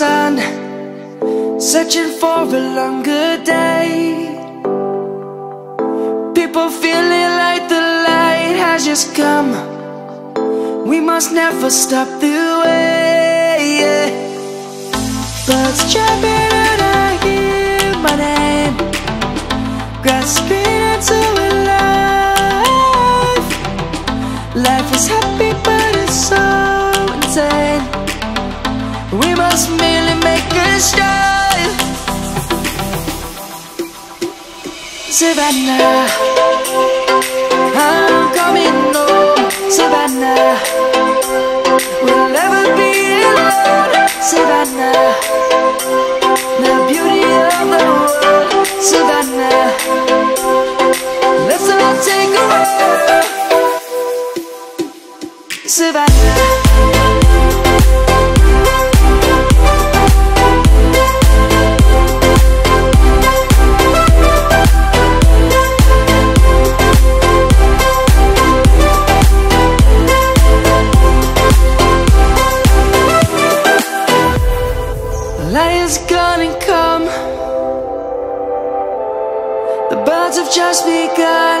sun, searching for a longer day. People feeling like the light has just come. We must never stop the way. Birds chirping and I hear my name, grasping into a life. Life is happy but it's so insane. We must merely make a start. Savannah, I'm coming home. Savannah, we'll never be alone. Savannah, the beauty of the world. Savannah, let's all take a walk. Savannah. Light is gonna come. The birds have just begun.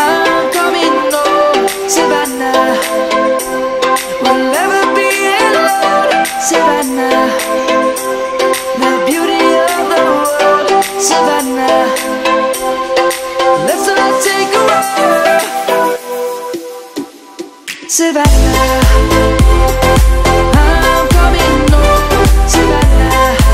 I'm coming home. Savannah, we'll never be alone. Savannah, the beauty of the world. Savannah, let's all take a walk. Savannah. Savannah,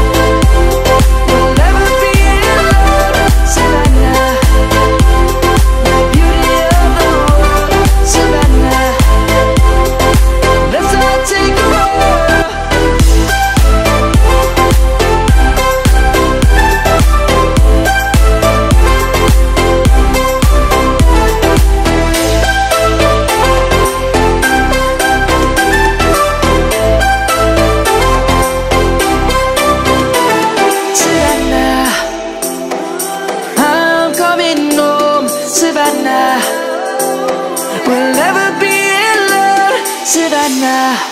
we'll never be alone. Savannah.